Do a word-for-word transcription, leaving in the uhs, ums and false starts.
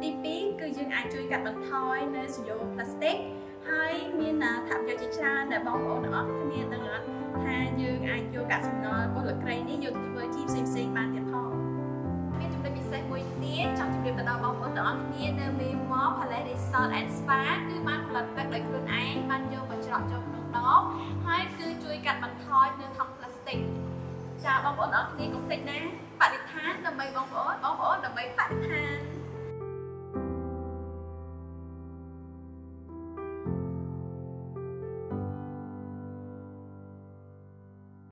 Đi biết cứ dương ai chui cặp bằng thoi nên sử dụng plastic hay miên là thảm cho chị cha để bóng ổn đó cái miên tầng đó tha dương ai vô cặp sừng nó có lực cây ní vô với chim xinh xinh ban đẹp thoi miên chúng ta bị say mùi tía trong chúng ta đào bóng ổn đó miên nên miên mó phải lấy để sơn and spa cứ ban một lần bắt đẩy luôn ấy ban vô và chọn cho nó đó hay cứ chui cặp bằng thoi nên thọc plastic chào bóng ổn đó miên cũng tịnh nè bạn đi thán đầm bay bóng ổn bóng ổn đầm bay bạn tha